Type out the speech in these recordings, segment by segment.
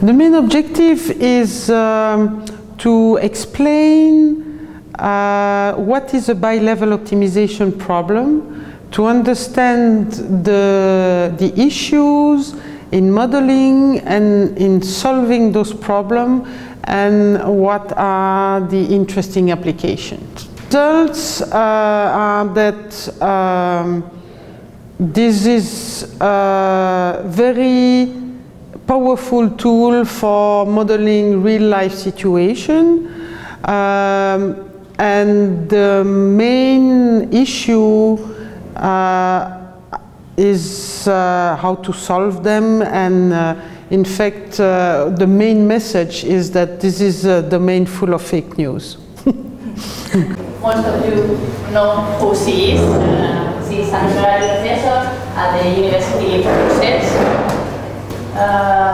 The main objective is to explain what is a bi-level optimization problem, to understand the issues in modeling and in solving those problems, and what are the interesting applications. Results are that this is a very powerful tool for modeling real-life situation, and the main issue is how to solve them, and in fact the main message is that this is a domain full of fake news. Most of you know who she is. She is an honorary professor at the University Libre de Bruxelles.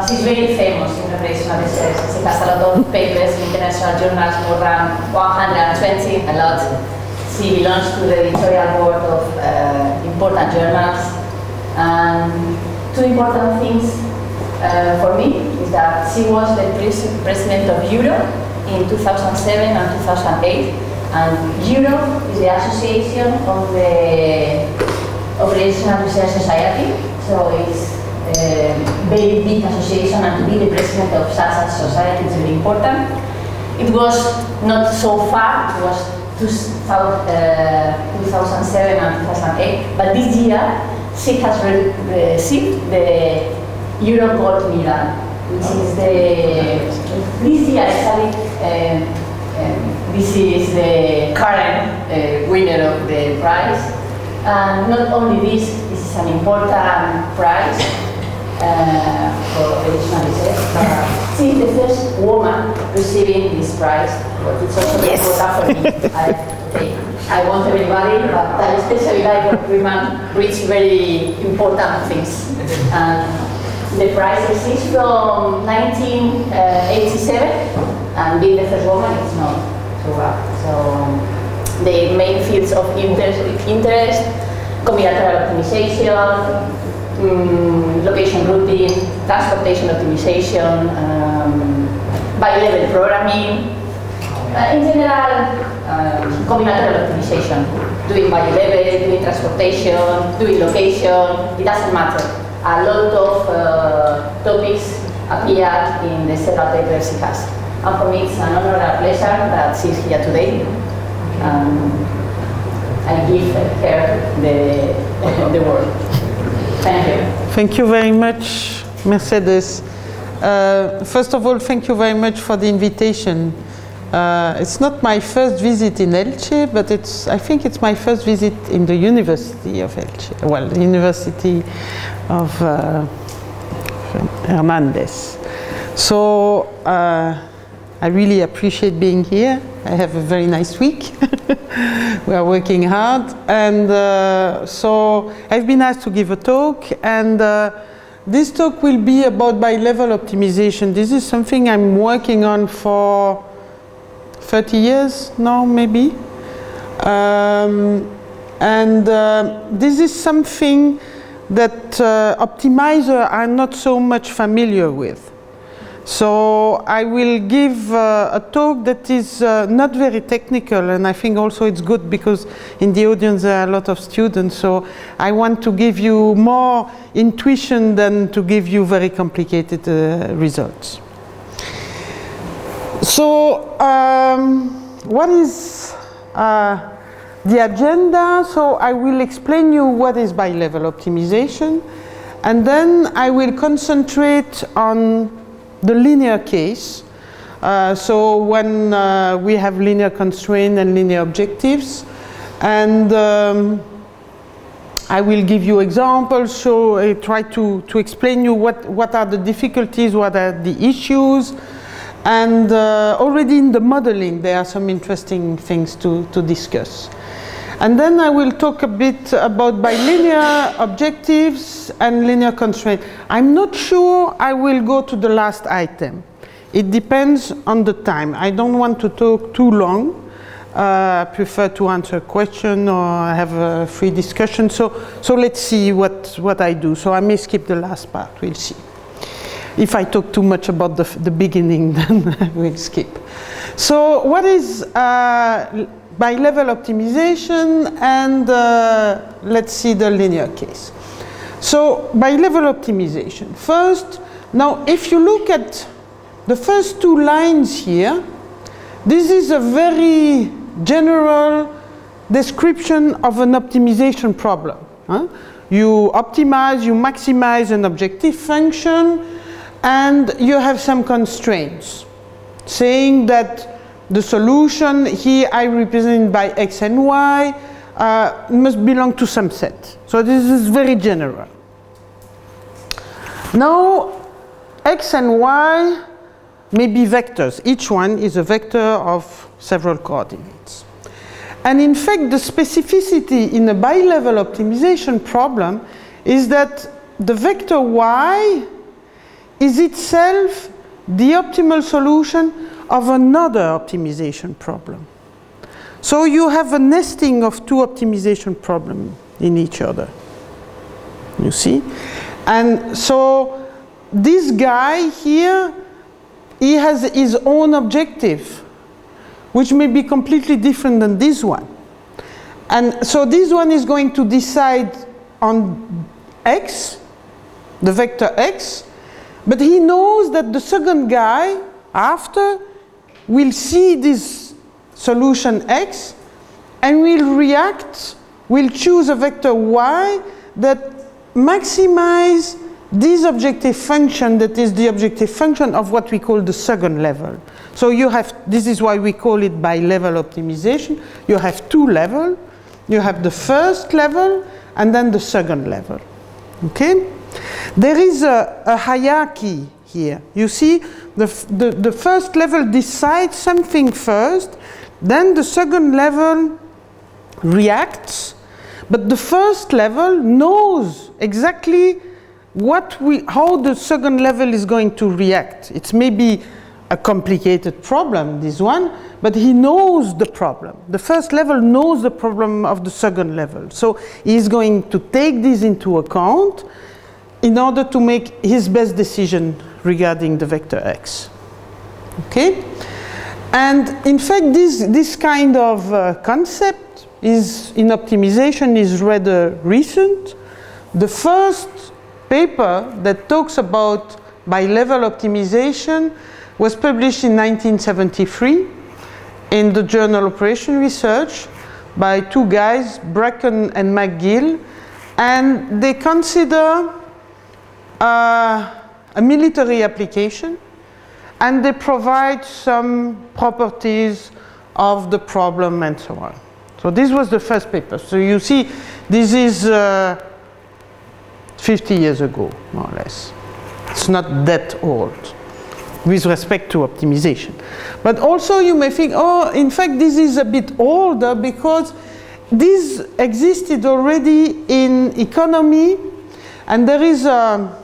She's very famous in international research. She has a lot of papers in international journals, more than 120, a lot. She belongs to the editorial board of important journals. And two important things for me is that she was the president of Euro in 2007 and 2008, and Euro is the association of the Operational Research Society, so it's a very big association, and to be the president of such a society is very important. It was not so far, it was 2007 and 2008, but this year she has received the Euro Gold Medal, which is this is the current winner of the prize. And not only this is an important prize for educational research, but she's the first woman receiving this prize, but it's also very important for me. I want everybody, but I especially like when women reach very important things. The prize exists from 1987, and being the first woman is not so bad. So the main fields of interest: combinatorial optimization, location routing, transportation optimization, bi-level programming, in general, combinatorial optimization, doing bi-level, doing transportation, doing location, it doesn't matter. A lot of topics appear in the several papers she has. And for me, it's an honor and a pleasure that she's here today. I give her the word. Thank you. Thank you very much, Mercedes. First of all, thank you very much for the invitation. It's not my first visit in Elche, but I think it's my first visit in the University of Elche. Well, the University of Hernández. So I really appreciate being here. I have a very nice week. We are working hard. And so I've been asked to give a talk, and this talk will be about bi-level optimization. This is something I'm working on for 30 years now, maybe, and this is something that optimizers are not so much familiar with. So I will give a talk that is not very technical, and I think also it's good because in the audience there are a lot of students, so I want to give you more intuition than to give you very complicated results. So what is the agenda? So I will explain you what is bi-level optimization, and then I will concentrate on the linear case. So when we have linear constraints and linear objectives, and I will give you examples, so I try to explain you what are the difficulties, what are the issues. And already in the modeling there are some interesting things to discuss. And then I will talk a bit about bilinear objectives and linear constraints. I'm not sure I will go to the last item. It depends on the time. I don't want to talk too long. I prefer to answer a question or have a free discussion. So let's see what I do. So I may skip the last part, we'll see. If I talk too much about the beginning, then I will skip. So what is bi-level optimization, and let's see the linear case. So bi-level optimization. First, now if you look at the first two lines here, this is a very general description of an optimization problem. Huh? You optimize, you maximize an objective function, and you have some constraints, saying that the solution here I represent by X and Y must belong to some set. So this is very general. Now, X and Y may be vectors. Each one is a vector of several coordinates. And in fact, the specificity in a bi-level optimization problem is that the vector Y is itself the optimal solution of another optimization problem. So you have a nesting of two optimization problems in each other, you see? And so this guy here, he has his own objective, which may be completely different than this one. And so this one is going to decide on X, the vector X, but he knows that the second guy after will see this solution X and will react, will choose a vector Y that maximizes this objective function, that is the objective function of what we call the second level. So you have, this is why we call it bi-level optimization. You have two levels. You have the first level and then the second level. Okay? There is a hierarchy here. You see, the first level decides something first, then the second level reacts, but the first level knows exactly what how the second level is going to react. It's maybe a complicated problem, this one, but he knows the problem. The first level knows the problem of the second level. So he's going to take this into account in order to make his best decision regarding the vector X. Okay? And in fact, this kind of concept is, in optimization, is rather recent. The first paper that talks about bi-level optimization was published in 1973 in the journal Operation Research by two guys, Bracken and McGill, and they consider a military application, and they provide some properties of the problem and so on. So this was the first paper. So you see, this is 50 years ago, more or less. It's not that old with respect to optimization. But also you may think, oh, in fact, this is a bit older because this existed already in economy, and there is a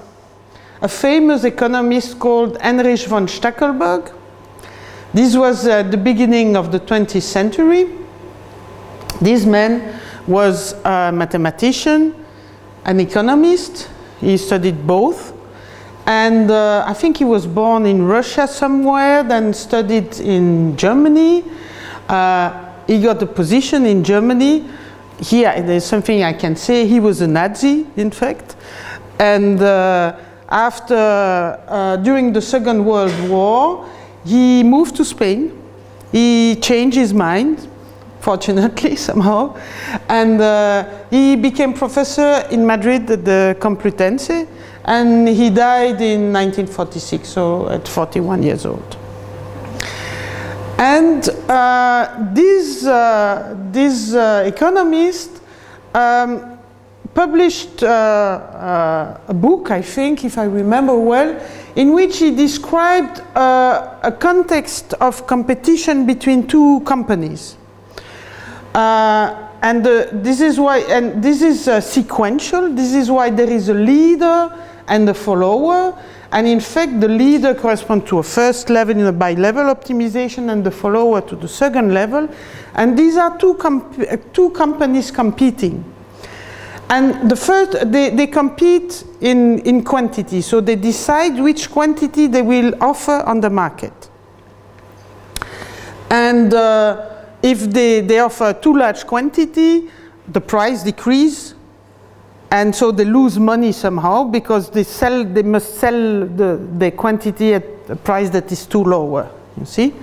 famous economist called Heinrich von Stackelberg. This was the beginning of the 20th century. This man was a mathematician, an economist. He studied both. And I think he was born in Russia somewhere, then studied in Germany. He got a position in Germany. Here, there's something I can say. He was a Nazi, in fact. And during the Second World War, he moved to Spain. He changed his mind, fortunately, somehow. And he became professor in Madrid at the Complutense. And he died in 1946, so at 41 years old. And this economist published a book, I think, if I remember well, in which he described a context of competition between two companies. This is why, and this is sequential, this is why there is a leader and a follower. And in fact, the leader corresponds to a first level in a bi-level optimization, and the follower to the second level. And these are two companies competing. And the first, they compete in quantity, so they decide which quantity they will offer on the market. And if they offer too large quantity, the price decreases, and so they lose money somehow because they must sell the quantity at a price that is too lower, you see?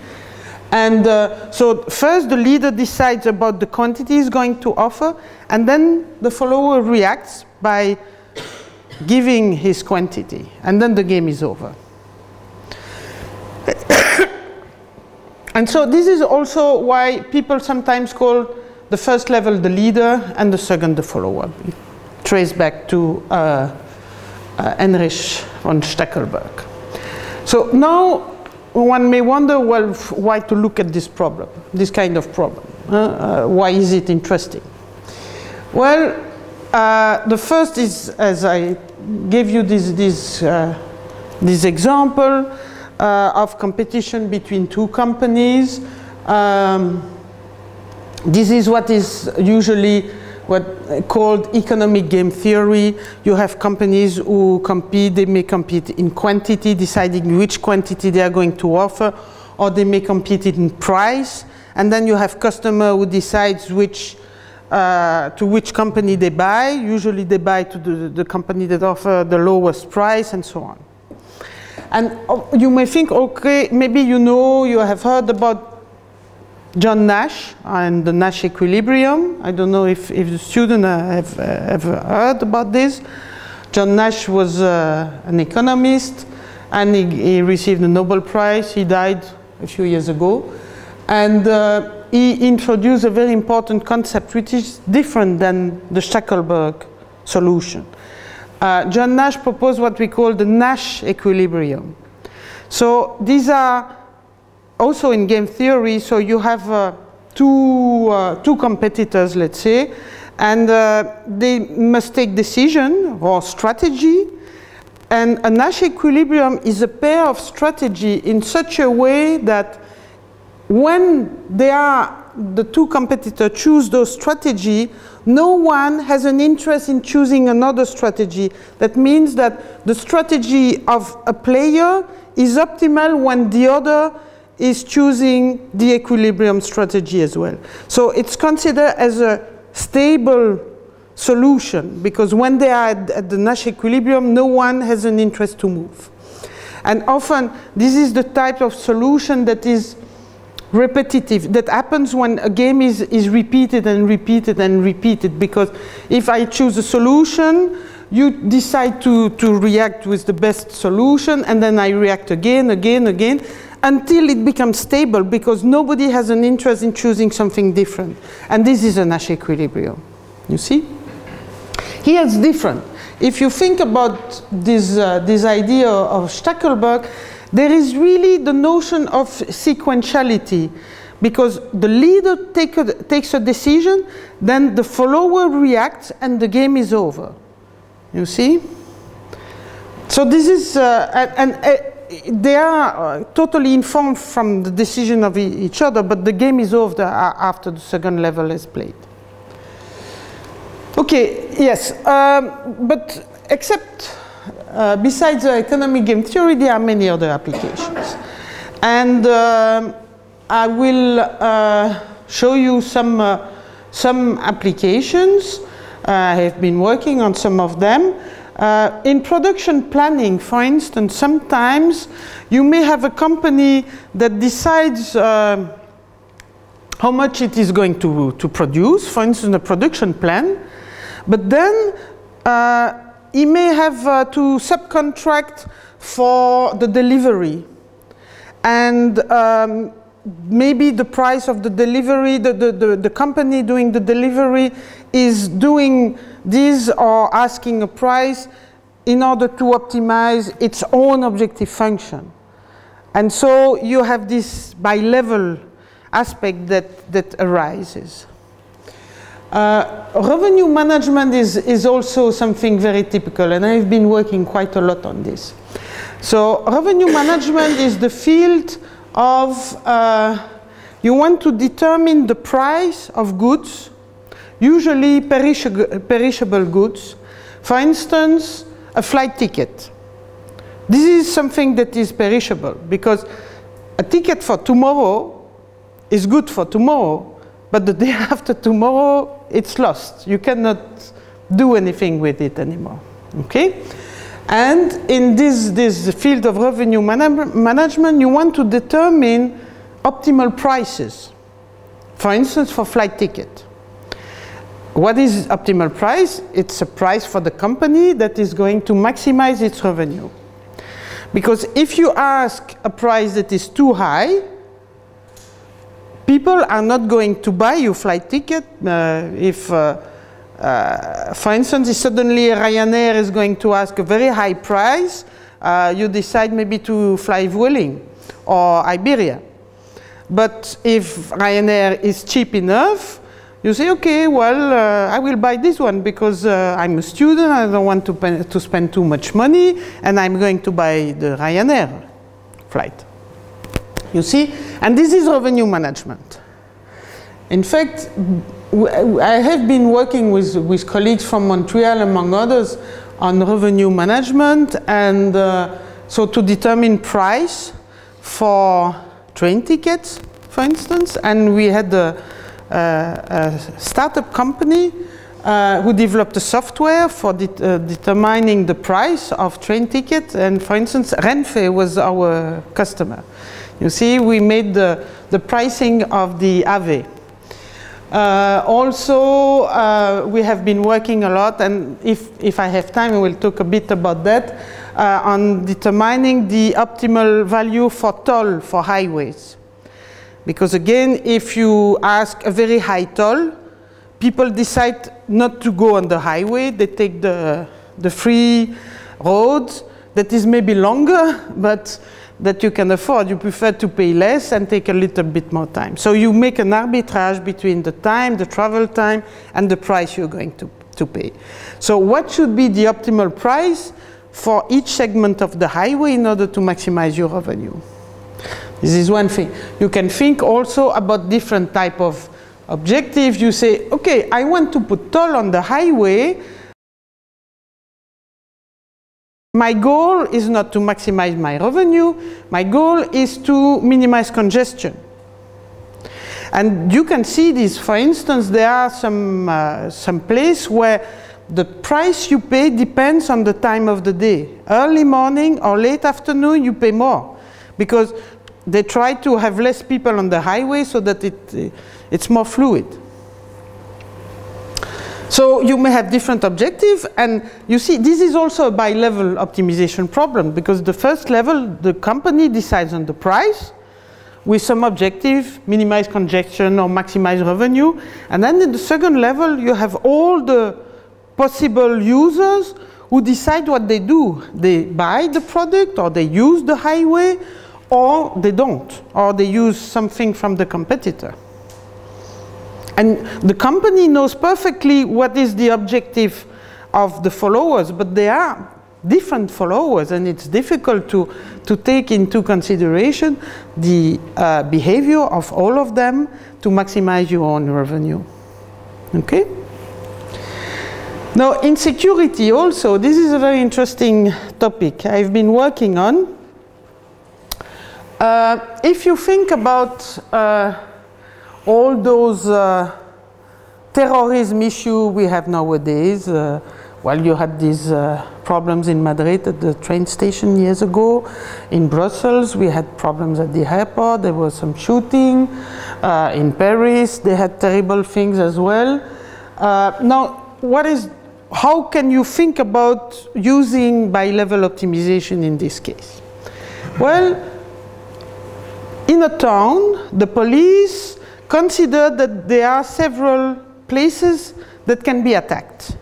And so first the leader decides about the quantity he's going to offer, and then the follower reacts by giving his quantity, and then the game is over. And so this is also why people sometimes call the first level the leader and the second the follower. It traces back to Heinrich von Stackelberg. So now one may wonder, well, why to look at this problem, this kind of problem? Why is it interesting? Well, the first is, as I gave you this example of competition between two companies. This is what is usually called economic game theory. You have companies who compete, they may compete in quantity, deciding which quantity they are going to offer, or they may compete in price, and then you have customer who decides to which company they buy. Usually they buy to the company that offer the lowest price, and so on. And you may think, okay, maybe you have heard about John Nash and the Nash equilibrium. I don't know if the students have ever heard about this. John Nash was an economist, and he received the Nobel Prize. He died a few years ago. And he introduced a very important concept, which is different than the Stackelberg solution. John Nash proposed what we call the Nash equilibrium. So these are also in game theory, so you have two competitors, let's say, and they must take decision or strategy, and a Nash equilibrium is a pair of strategy in such a way that when the two competitors choose those strategy, no one has an interest in choosing another strategy. That means that the strategy of a player is optimal when the other is choosing the equilibrium strategy as well. So it's considered as a stable solution, because when they are at the Nash equilibrium, no one has an interest to move. And often this is the type of solution that is repetitive, that happens when a game is repeated and repeated and repeated, because if I choose a solution, you decide to react with the best solution, and then I react again, again, again, until it becomes stable, because nobody has an interest in choosing something different. And this is a Nash equilibrium, you see? Here it's different. If you think about this idea of Stackelberg, there is really the notion of sequentiality, because the leader takes a decision, then the follower reacts, and the game is over, you see? So this is, they are totally informed from the decision of each other, but the game is over after the second level is played. Okay, yes, but besides economic game theory, there are many other applications. And I will show you some applications. I have been working on some of them. In production planning, for instance, sometimes you may have a company that decides how much it is going to produce, for instance, a production plan, but then it may have to subcontract for the delivery. And maybe the price of the delivery, the company doing the delivery is doing this or asking a price in order to optimize its own objective function. And so you have this bi-level aspect that arises. Revenue management is also something very typical, and I've been working quite a lot on this. So revenue management is the field of you want to determine the price of goods. usually perishable goods, for instance, a flight ticket. This is something that is perishable because a ticket for tomorrow is good for tomorrow, but the day after tomorrow it's lost. You cannot do anything with it anymore. Okay? And in this field of revenue management, you want to determine optimal prices. For instance, for flight ticket. What is optimal price? It's a price for the company that is going to maximize its revenue. Because if you ask a price that is too high, people are not going to buy your flight ticket. For instance, if suddenly Ryanair is going to ask a very high price, you decide maybe to fly Vueling or Iberia. But if Ryanair is cheap enough, you say, okay, well, I will buy this one because I'm a student, I don't want to spend too much money, and I'm going to buy the Ryanair flight. You see? And this is revenue management. In fact, I have been working with colleagues from Montreal, among others, on revenue management, and so to determine price for train tickets, for instance, and we had a startup company who developed a software for determining the price of train tickets, and for instance, Renfe was our customer. You see, we made the pricing of the AVE. Also, we have been working a lot, and if I have time, we will talk a bit about that, on determining the optimal value for toll for highways. Because again, if you ask a very high toll, people decide not to go on the highway, they take the free road that is maybe longer, but that you can afford. You prefer to pay less and take a little bit more time. So you make an arbitrage between the time, the travel time, and the price you're going to pay. So what should be the optimal price for each segment of the highway in order to maximize your revenue? This is one thing. You can think also about different type of objectives. You say, okay, I want to put toll on the highway. My goal is not to maximize my revenue, my goal is to minimize congestion. And you can see this, for instance, there are some place where the price you pay depends on the time of the day. Early morning or late afternoon you pay more, because they try to have less people on the highway so that it's more fluid. So you may have different objectives, and you see this is also a bi-level optimization problem, because the first level, the company decides on the price with some objective, minimize congestion or maximize revenue, and then in the second level you have all the possible users who decide what they do. They buy the product, or they use the highway, or they don't, or they use something from the competitor. And the company knows perfectly what is the objective of the followers, but they are different followers, and it's difficult to take into consideration the behavior of all of them to maximize your own revenue. Okay? Now, insecurity also, this is a very interesting topic I've been working on. If you think about all those terrorism issues we have nowadays. Well, you had these problems in Madrid at the train station years ago. In Brussels, we had problems at the airport. There was some shooting. In Paris, they had terrible things as well. Now, how can you think about using bi-level optimization in this case? Well, in a town, the police consider that there are several places that can be attacked.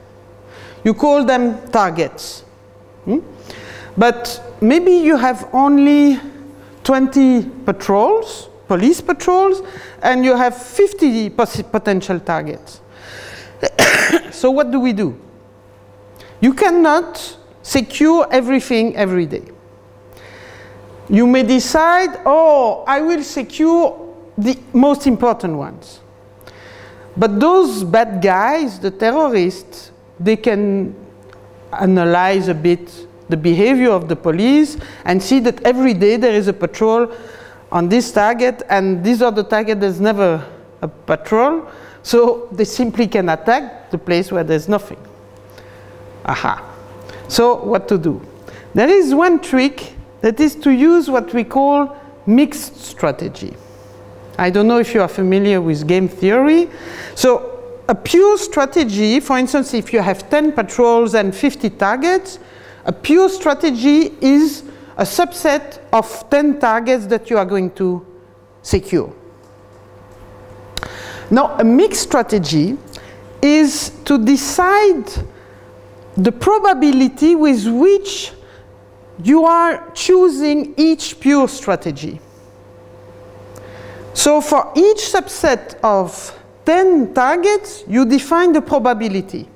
You call them targets. But maybe you have only 20 patrols, police patrols, and you have 50 potential targets. So what do we do? You cannot secure everything every day. You may decide, oh, I will secure the most important ones. But those bad guys, the terrorists, they can analyze a bit the behavior of the police and see that every day there is a patrol on this target, and these are the target, there's never a patrol, so they simply can attack the place where there's nothing. Aha. So what to do? There is one trick, that is to use what we call mixed strategy. I don't know if you are familiar with game theory. So a pure strategy, for instance, if you have 10 patrols and 50 targets, a pure strategy is a subset of 10 targets that you are going to secure. Now, a mixed strategy is to decide the probability with which you are choosing each pure strategy. So for each subset of 10 targets, you define the probability.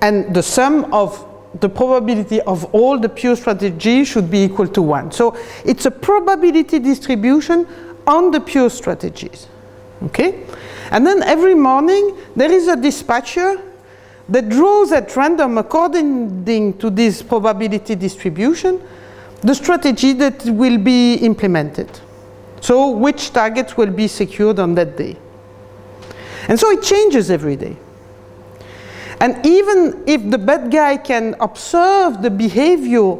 And the sum of the probability of all the pure strategy should be equal to 1. So it's a probability distribution on the pure strategies. Okay? And then every morning, there is a dispatcher that draws at random, according to this probability distribution, the strategy that will be implemented. So which targets will be secured on that day. And so it changes every day. And even if the bad guy can observe the behavior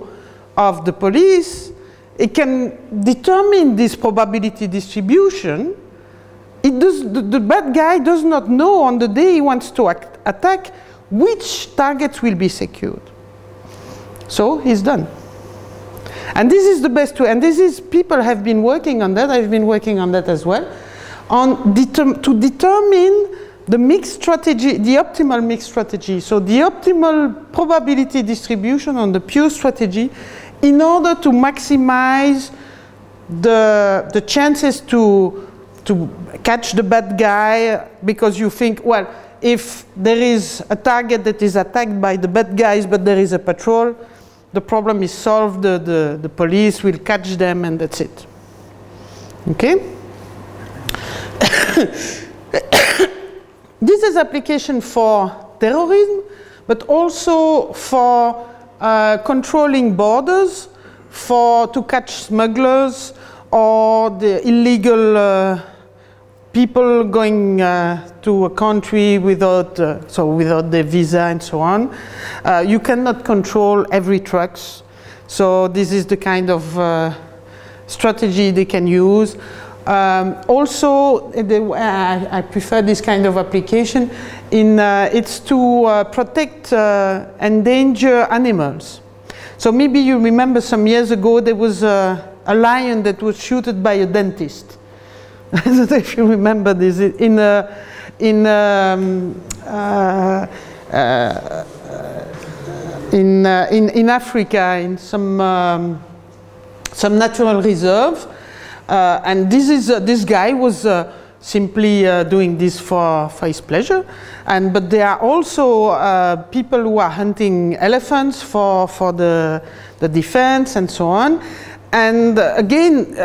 of the police, it can determine this probability distribution. It does, the bad guy does not know on the day he wants to attack which targets will be secured. So he's done. And this is the best way, and this is, people have been working on that, I've been working on that as well, on to determine the mixed strategy, the optimal mixed strategy, so the optimal probability distribution on the pure strategy in order to maximize the chances to catch the bad guy, because you think, well, if there is a target that is attacked by the bad guys but there is a patrol, the problem is solved, the police will catch them and that's it. Okay? This is application for terrorism, but also for controlling borders, to catch smugglers or the illegal people going to a country without without their visa and so on. You cannot control every trucks, so this is the kind of strategy they can use. Also, I prefer this kind of application. It's to protect endangered animals. So maybe you remember some years ago there was a lion that was shot by a dentist. I don't know if you remember this. In Africa, in some natural reserve. And this is this guy was simply doing this for his pleasure, but there are also people who are hunting elephants for the defense and so on. And again,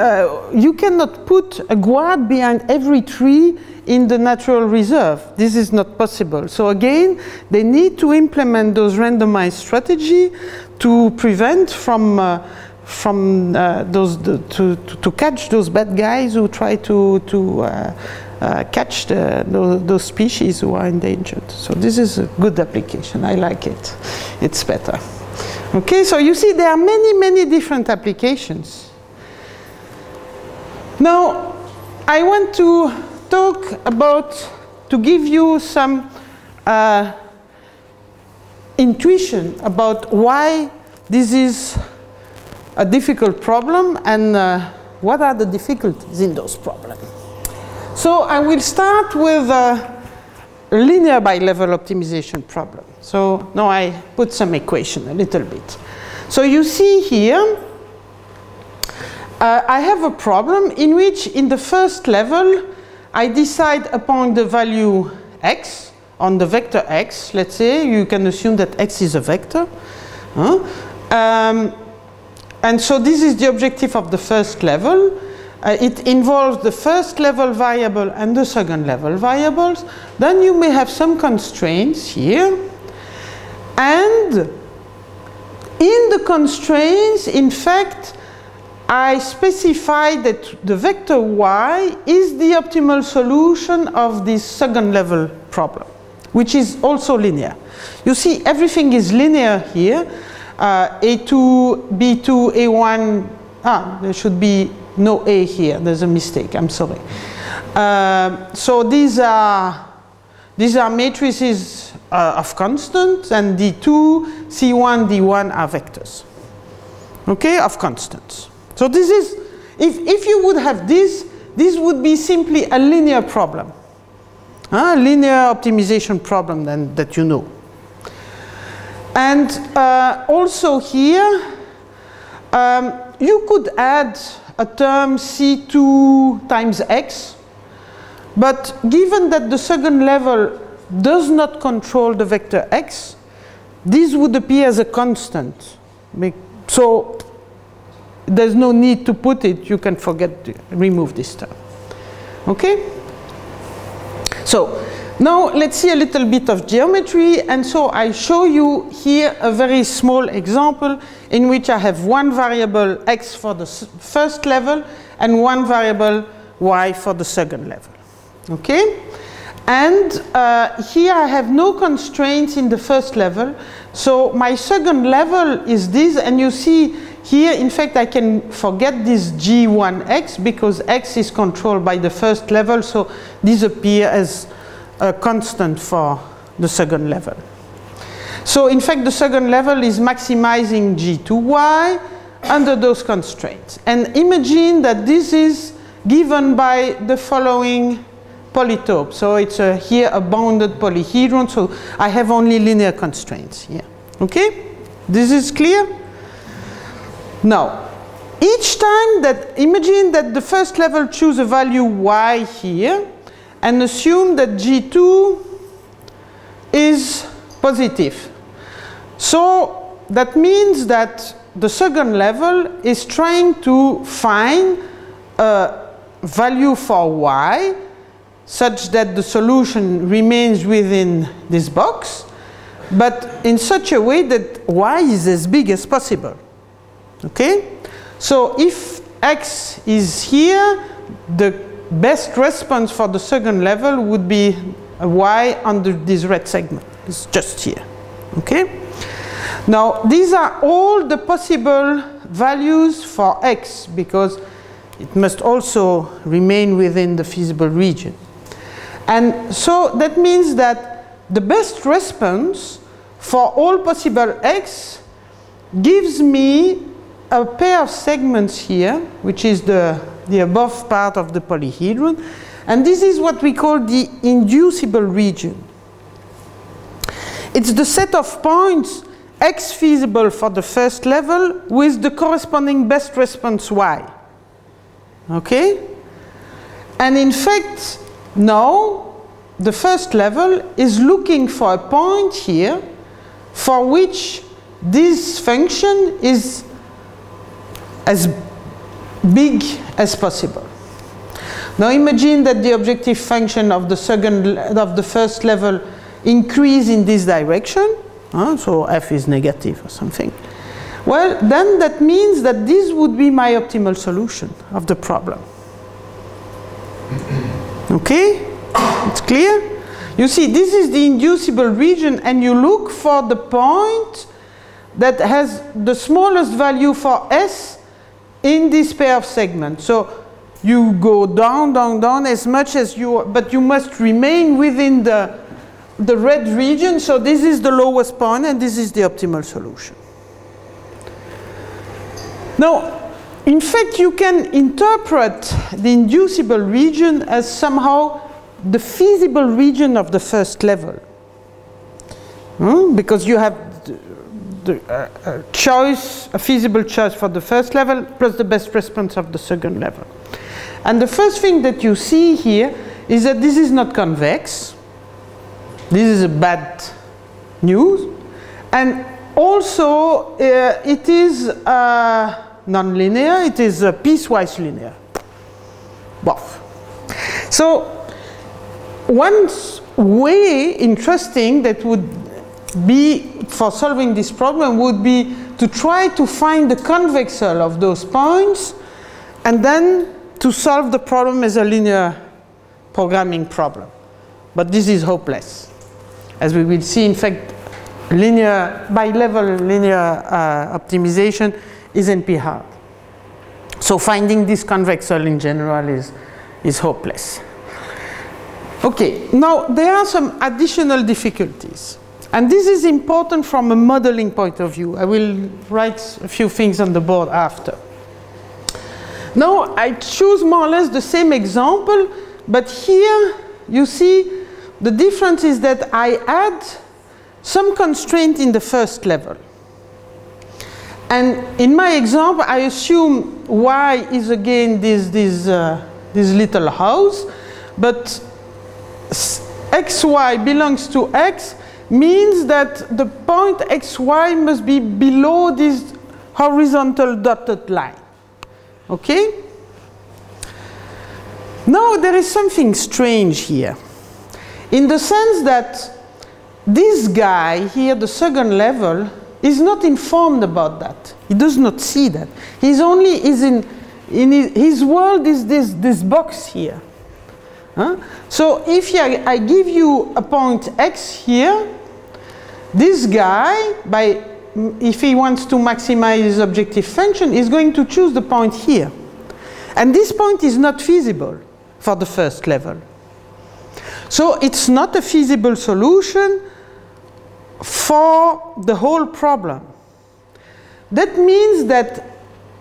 you cannot put a guard behind every tree in the natural reserve. This is not possible. So again, they need to implement those randomized strategy to prevent to catch those bad guys who try to catch those species who are endangered. So this is a good application. I like it. It's better. Okay, so you see there are many different applications. Now I want to talk about, to give you some intuition about why this is a difficult problem and what are the difficulties in those problems. So I will start with a linear bi-level optimization problem. So now I put some equation a little bit. So you see here, I have a problem in which in the first level I decide upon the value x, on the vector x, let's say, you can assume that x is a vector. And so this is the objective of the first level. It involves the first level variable and the second level variables. Then you may have some constraints here, and in the constraints, in fact, I specify that the vector y is the optimal solution of this second level problem, which is also linear. You see, everything is linear here. A2, B2, A1, there should be no A here, there's a mistake, I'm sorry. So these are matrices of constants, and D2, C1, D1 are vectors, okay, of constants. So this is, if you would have this would be simply a linear problem, a linear optimization problem then, that you know. And also here, you could add a term C2 times X, but given that the second level does not control the vector X, this would appear as a constant. So there's no need to put it, you can forget to remove this term. Okay? So now let's see a little bit of geometry, and so I show you here a very small example in which I have one variable x for the first level and one variable y for the second level. Okay? And here I have no constraints in the first level, so my second level is this, and you see here in fact I can forget this g1x because x is controlled by the first level, so these appear as a constant for the second level. So in fact the second level is maximizing g2y under those constraints, and imagine that this is given by the following polytope. So it's here a bounded polyhedron, so I have only linear constraints here. Okay? This is clear? Now, each time that, imagine that the first level choose a value y here and assume that G2 is positive. So that means that the second level is trying to find a value for y such that the solution remains within this box, but in such a way that y is as big as possible. Okay? So if x is here, the best response for the second level would be y under this red segment. It's just here. Okay? Now, these are all the possible values for x, because it must also remain within the feasible region. And so that means that the best response for all possible x gives me a pair of segments here, which is the above part of the polyhedron, and this is what we call the inducible region. It's the set of points x feasible for the first level with the corresponding best response y. Okay? And in fact, now the first level is looking for a point here for which this function is as big as possible. Now imagine that the objective function of the first level increase in this direction, so f is negative or something. Well, then that means that this would be my optimal solution of the problem. Okay? It's clear? You see, this is the inducible region, and you look for the point that has the smallest value for s in this pair of segments. So you go down as much as you, but you must remain within the red region. So this is the lowest point, and this is the optimal solution. Now, in fact, you can interpret the inducible region as somehow the feasible region of the first level, because you have the choice, a feasible choice for the first level plus the best response of the second level. And the first thing that you see here is that this is not convex. This is a bad news. And also, it is nonlinear, it is piecewise linear. buff. So one way interesting that would be for solving this problem would be to try to find the convex hull of those points and then to solve the problem as a linear programming problem. But this is hopeless. As we will see, in fact, linear, bi-level linear optimization isn't hard. So finding this convex hull in general is hopeless. Okay, now there are some additional difficulties. And this is important from a modeling point of view. I will write a few things on the board after. Now I choose more or less the same example, but here you see the difference is that I add some constraint in the first level. And in my example, I assume y is again this little house, but xy belongs to x means that the point xy must be below this horizontal dotted line. Okay? Now there is something strange here, in the sense that this guy here, the second level, is not informed about that. He does not see that. He's only in his world is this box here. Huh? So if I give you a point X here, this guy, if he wants to maximize his objective function, is going to choose the point here. And this point is not feasible for the first level. So it's not a feasible solution for the whole problem. That means that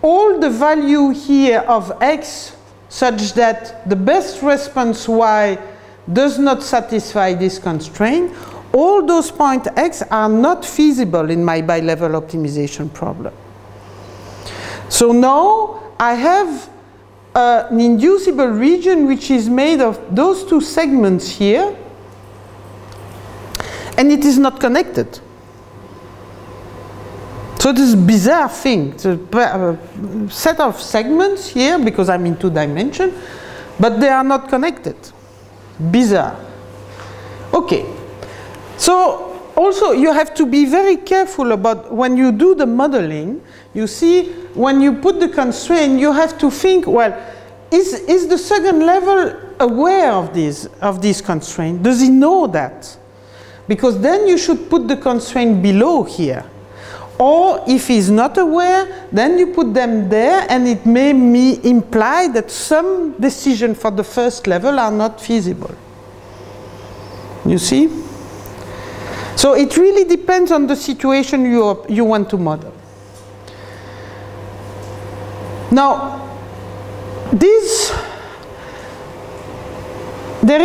all the value here of X such that the best response y does not satisfy this constraint, all those point x are not feasible in my bi-level optimization problem. So now I have an inducible region which is made of those two segments here, and it is not connected. So this is a bizarre thing, it's a set of segments here, because I'm in two dimensions, but they are not connected. Bizarre. Okay, so also you have to be very careful about when you do the modeling. You see, when you put the constraint, you have to think, well, is the second level aware of this constraint? Does he know that? Because then you should put the constraint below here. Or if he's not aware, then you put them there, and it may imply that some decisions for the first level are not feasible. You see? So it really depends on the situation you want to model. Now, there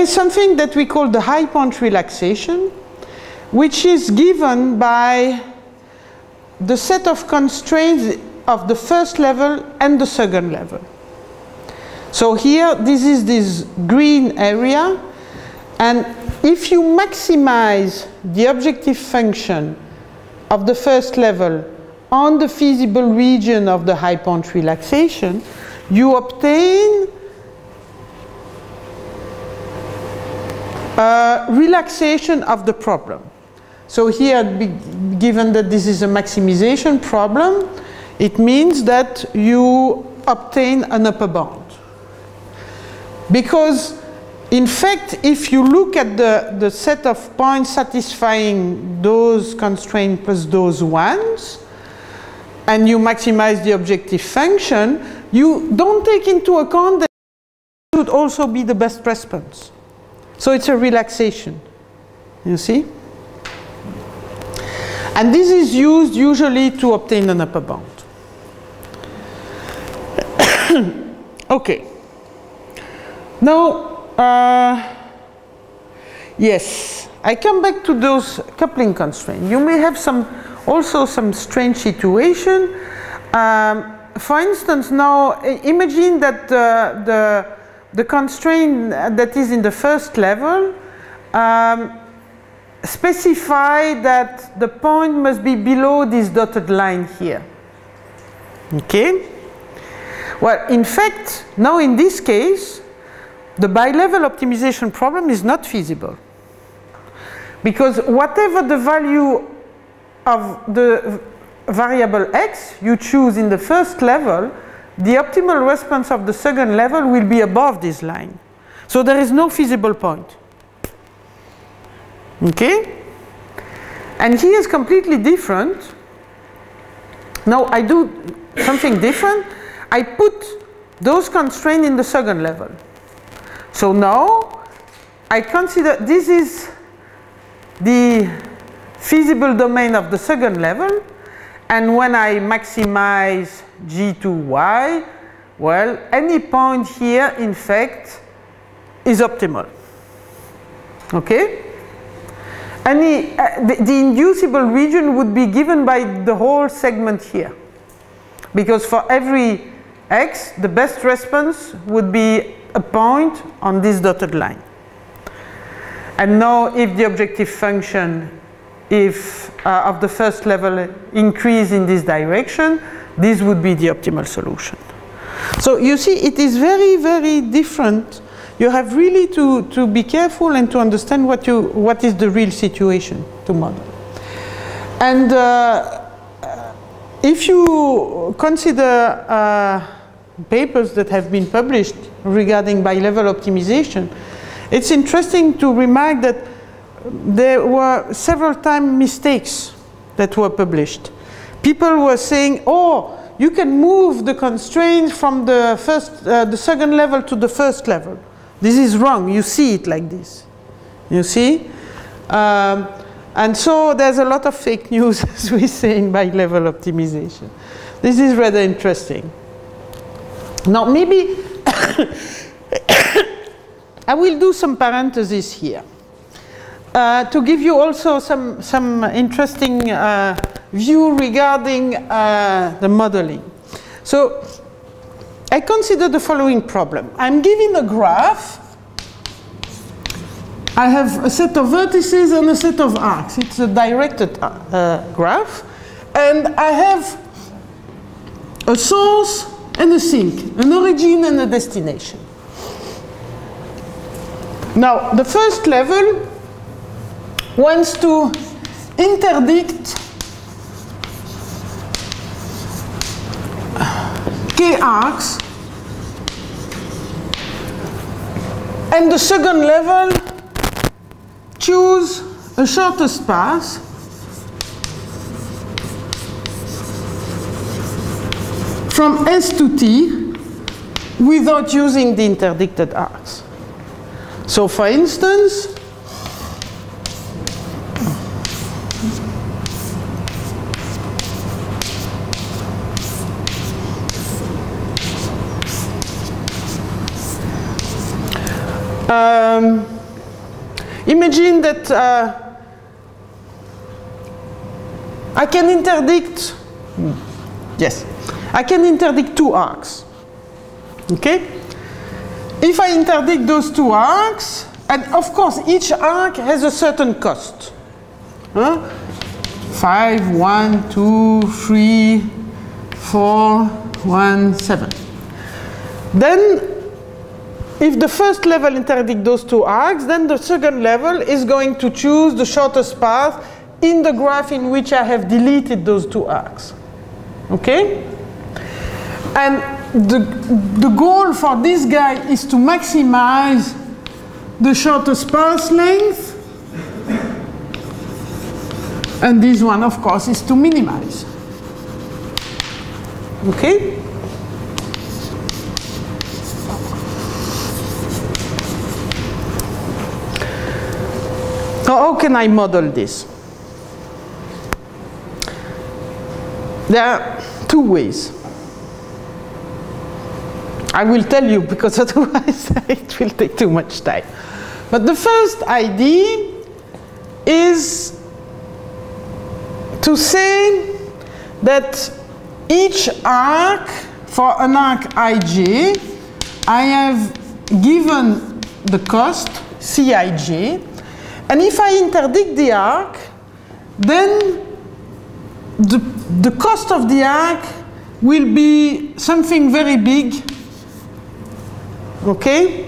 is something that we call the high point relaxation, which is given by the set of constraints of the first level and the second level. So here, this is this green area, and if you maximize the objective function of the first level on the feasible region of the high point relaxation, you obtain relaxation of the problem. So here, given that this is a maximization problem, it means that you obtain an upper bound. Because, in fact, if you look at the set of points satisfying those constraints plus those ones, and you maximize the objective function, you don't take into account that it should also be the best response. So it's a relaxation, you see? And this is used usually to obtain an upper bound. Okay. Now, yes, I come back to those coupling constraints. You may have also some strange situation. For instance, now imagine that the constraint that is in the first level specify that the point must be below this dotted line here. Okay? Well, in fact, now in this case, the bi-level optimization problem is not feasible. Because whatever the value of the variable x you choose in the first level, the optimal response of the second level will be above this line. So there is no feasible point. Okay? And here is completely different. Now I do something different. I put those constraints in the second level. So now I consider this is the feasible domain of the second level, and when I maximize g to y, well, any point here in fact is optimal. Okay? Any the inducible region would be given by the whole segment here, because for every x the best response would be a point on this dotted line. And now if the objective function of the first level increase in this direction, this would be the optimal solution. So you see it is very, very different. You have really to be careful and to understand what is the real situation to model. And if you consider papers that have been published regarding bi-level optimization, it's interesting to remark that there were several time mistakes that were published. People were saying, oh, you can move the constraint from the second level to the first level. This is wrong. You see it like this. You see? And so there's a lot of fake news, as we say, in bi-level optimization. This is rather interesting. Now, maybe I will do some parentheses here to give you also some interesting view regarding the modeling. So I consider the following problem. I'm given a graph. I have a set of vertices and a set of arcs. It's a directed graph. And I have a source and a sink, an origin and a destination. Now, the first level wants to interdict K arcs, and the second level choose a shortest path from S to T without using the interdicted arcs. So for instance, imagine that I can interdict, yes, I can interdict two arcs. Okay? If I interdict those two arcs, and of course each arc has a certain cost. 5, 1, 2, 3, 4, 1, 7. Then if the first level interdicts those two arcs, then the second level is going to choose the shortest path in the graph in which I have deleted those two arcs. Okay? And the goal for this guy is to maximize the shortest path length. And this one, of course, is to minimize. Okay? So how can I model this? There are two ways. I will tell you, because otherwise it will take too much time. But the first idea is to say that each arc, for an arc ij, I have given the cost, Cij, and if I interdict the arc, then the cost of the arc will be something very big. Okay?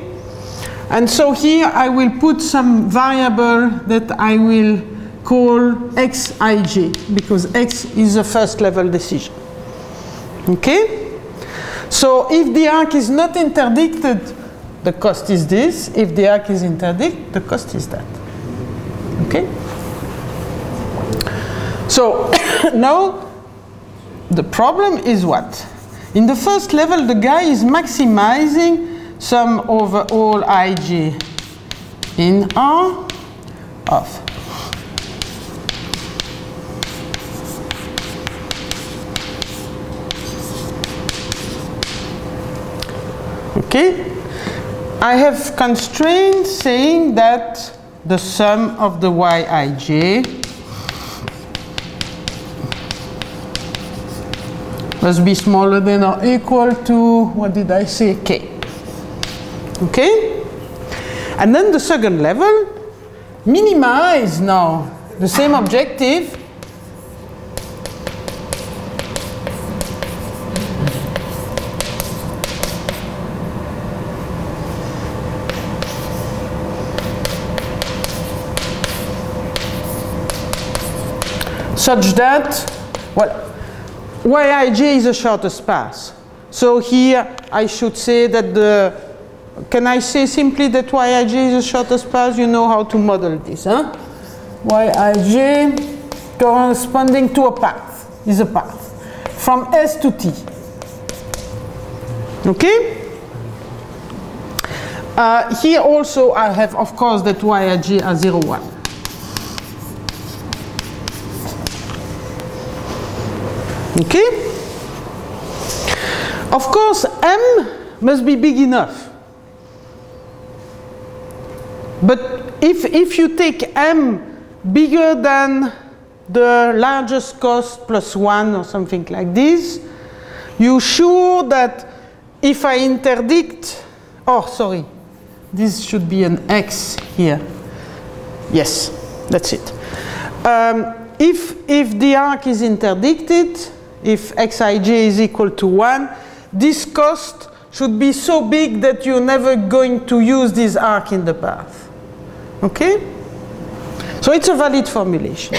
And so here I will put some variable that I will call xij, because x is a first level decision. Okay? So if the arc is not interdicted, the cost is this. If the arc is interdicted, the cost is that. Okay? So now the problem is what? In the first level, the guy is maximizing sum over all ij in R of. Okay? I have constraints saying that the sum of the yij must be smaller than or equal to, what did I say, k. Okay? And then the second level, minimize now the same objective such that, well, Yij is a shortest path. So here I should say that the, can I say simply that Yij is a shortest path? You know how to model this, huh? Yij corresponding to a path, is a path, from S to T. Okay? Here also I have, of course, that Yij are 0, 1. Okay? Of course, M must be big enough. But if you take M bigger than the largest cost plus 1 or something like this, you're sure that if I interdict, oh, sorry, this should be an X here. Yes, that's it. If the arc is interdicted, if xij is equal to 1, this cost should be so big that you're never going to use this arc in the path. Okay? So it's a valid formulation.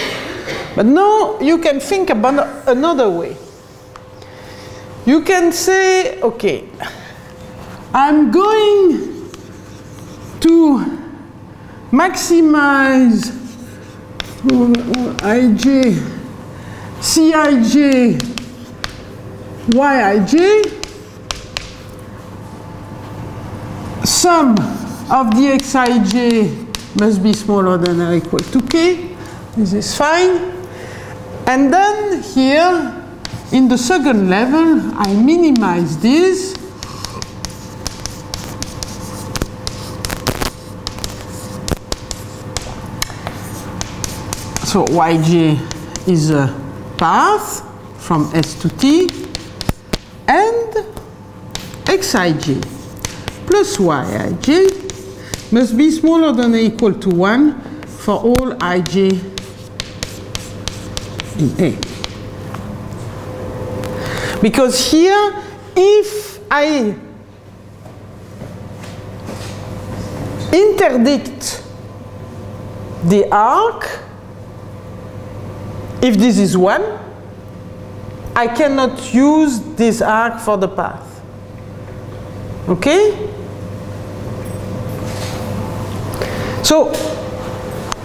But now you can think about another way. You can say, okay, I'm going to maximize ij Cij, Yij, sum of the Xij must be smaller than or equal to k. This is fine. And then here, in the second level, I minimize this. So Yj is a path from S to T, and Xij plus Yij must be smaller than or equal to 1 for all ij in A. Because here, if I interdict the arc, if this is 1, I cannot use this arc for the path. Okay? So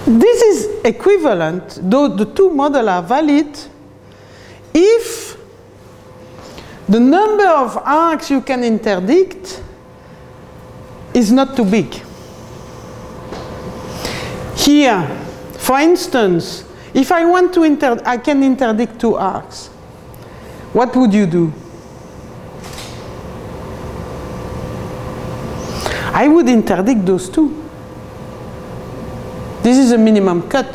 this is equivalent, though the two models are valid, if the number of arcs you can interdict is not too big. Here, for instance, if I want to I can interdict 2 arcs. What would you do? I would interdict those 2. This is a minimum cut.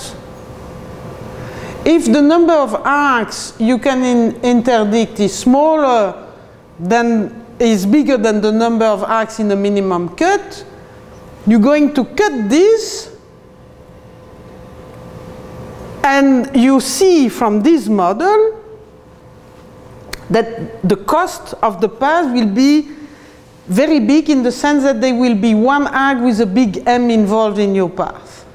If the number of arcs you can interdict is smaller than, is bigger than the number of arcs in the minimum cut, you're going to cut this. And you see from this model that the cost of the path will be very big in the sense that there will be one arc with a big M involved in your path.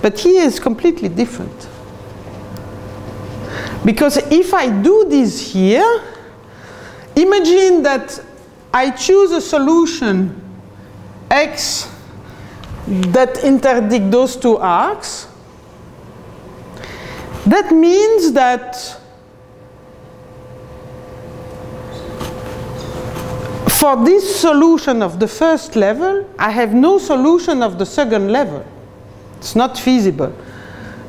But here is completely different. Because if I do this here, imagine that I choose a solution X that interdict those two arcs. That means that for this solution of the first level, I have no solution of the second level. It's not feasible.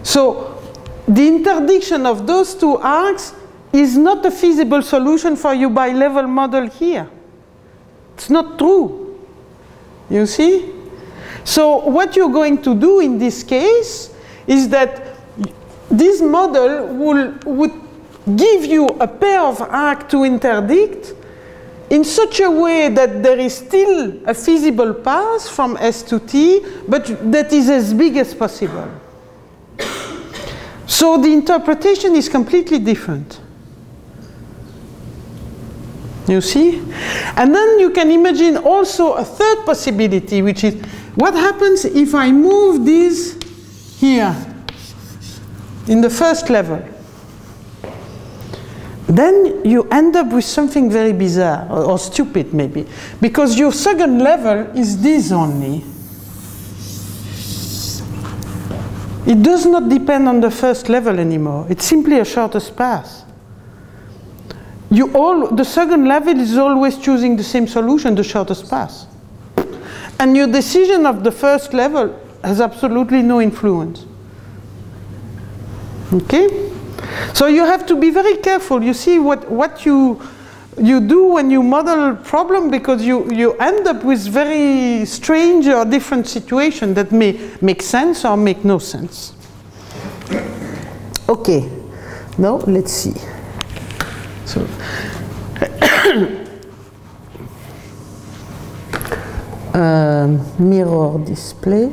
So the interdiction of those two arcs is not a feasible solution for your bi-level model here. It's not true. You see? So what you're going to do in this case is that this model would give you a pair of arcs to interdict in such a way that there is still a feasible path from S to T, but that is as big as possible. So the interpretation is completely different. You see? And then you can imagine also a third possibility, which is what happens if I move this here in the first level? Then you end up with something very bizarre or stupid maybe, because your second level is this only. It does not depend on the first level anymore. It's simply a shortest path. The second level is always choosing the same solution, the shortest path. And your decision of the first level has absolutely no influence. Okay? So you have to be very careful. You see what you do when you model a problem, because you end up with very strange or different situations that may make sense or make no sense. Okay, now let's see. So, mirror display.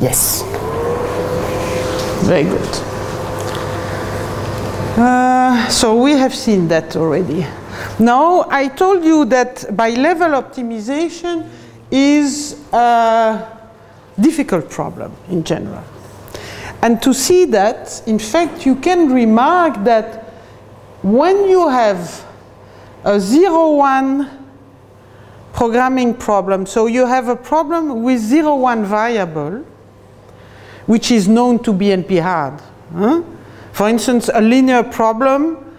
Yes. Very good. So we have seen that already. Now, I told you that bi-level optimization is a difficult problem in general. And to see that, in fact, you can remark that when you have a 0-1 programming problem, so you have a problem with 0-1 variable, which is known to be NP-hard. Huh? For instance, a linear problem,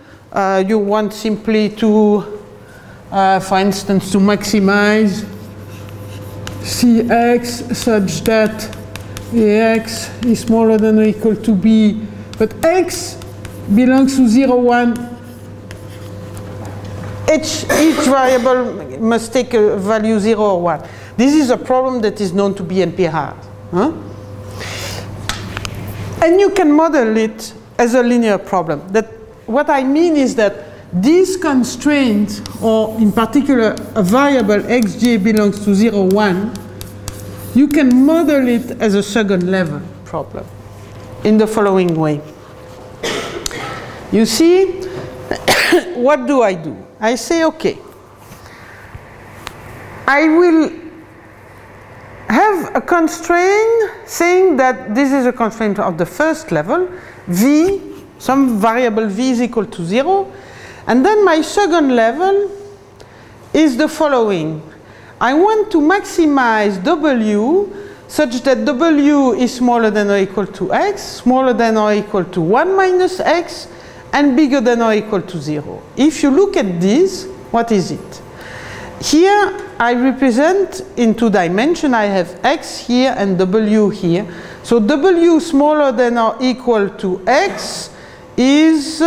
you want simply to, for instance, to maximize Cx such that Ax is smaller than or equal to b, but x belongs to 0, 1. Each variable must take a value 0 or 1. This is a problem that is known to be NP-hard. Huh? And you can model it as a linear problem. What I mean is that these constraints, or in particular a variable xj belongs to 0, 1, you can model it as a second level problem in the following way. You see, what do? I say, okay, I will have a constraint saying that this is a constraint of the first level, v, some variable v is equal to 0, and then my second level is the following. I want to maximize w such that w is smaller than or equal to x, smaller than or equal to 1 minus x, and bigger than or equal to 0. If you look at this, what is it? Here I represent in two dimensions. I have x here and w here. So w smaller than or equal to x is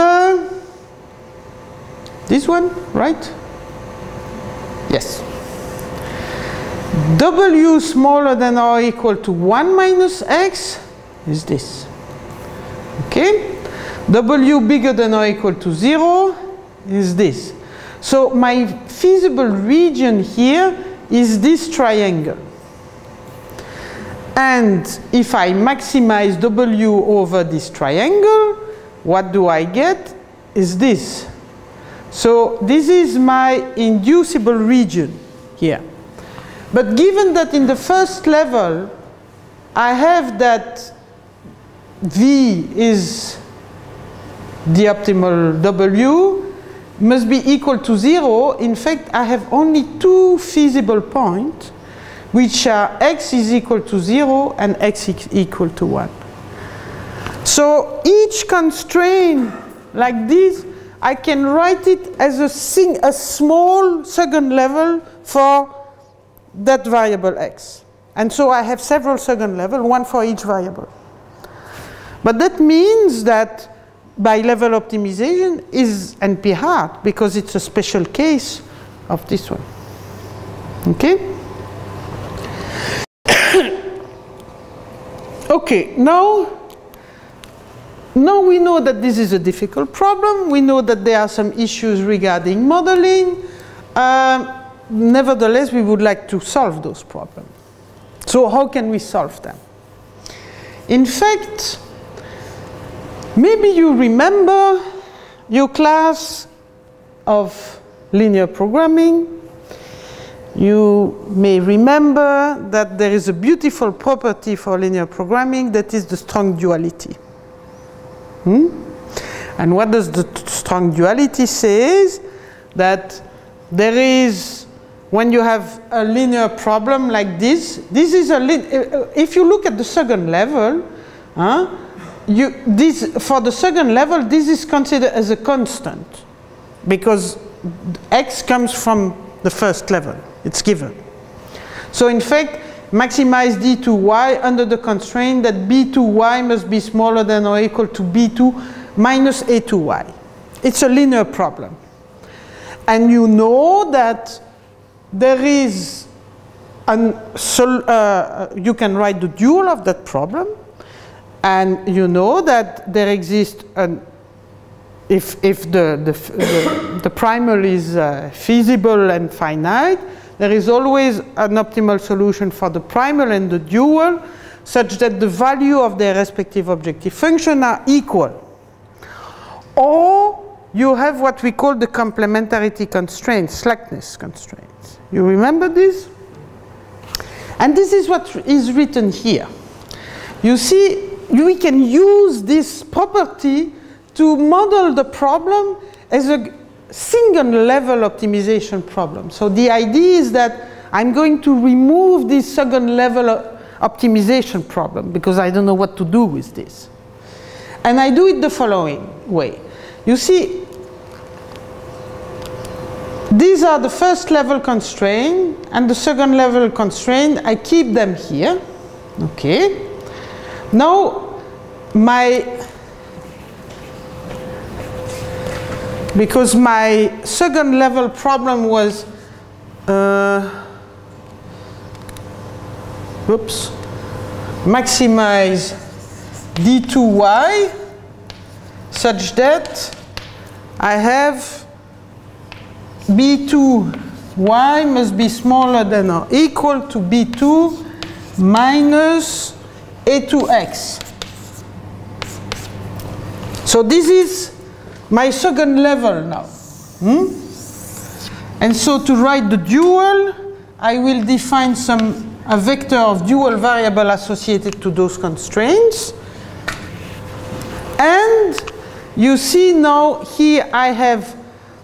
this one, right? Yes. W smaller than or equal to 1 minus x is this. Okay? W bigger than or equal to 0 is this. So my feasible region here is this triangle. And if I maximize w over this triangle, what do I get? Is this. So this is my inducible region here. But given that in the first level I have that V is the optimal W must be equal to 0, in fact I have only two feasible points which are x is equal to 0 and x is equal to 1. So each constraint like this, I can write it as a small second level for that variable x. And so I have several second levels, one for each variable. But that means that bi-level optimization is NP-hard because it's a special case of this one. Okay? Okay, now we know that this is a difficult problem. We know that there are some issues regarding modeling. Nevertheless, we would like to solve those problems. So how can we solve them? In fact, maybe you remember your class of linear programming. You may remember that there is a beautiful property for linear programming that is the strong duality. And what does the strong duality say is that there is, when you have a linear problem like this, if you look at the second level, for the second level, this is considered as a constant because x comes from the first level, it's given. So in fact, maximize d to y under the constraint that b to y must be smaller than or equal to b2 minus a to y. It's a linear problem. And you know that there is, you can write the dual of that problem, and you know that there exists, if the primal is feasible and finite, there is always an optimal solution for the primal and the dual such that the value of their respective objective function are equal. Or you have what we call the complementarity constraints, slackness constraints. You remember this? And this is what is written here. You see, we can use this property to model the problem as a single level optimization problem. So the idea is that I'm going to remove this second level optimization problem because I don't know what to do with this. And I do it the following way. You see, these are the first level constraint and the second level constraint. I keep them here. Okay. Now, because my second level problem was, maximize d2y such that I have b2y must be smaller than or equal to b2 minus a2x. So this is my second level now. And so to write the dual, I will define a vector of dual variable associated to those constraints. And you see now here I have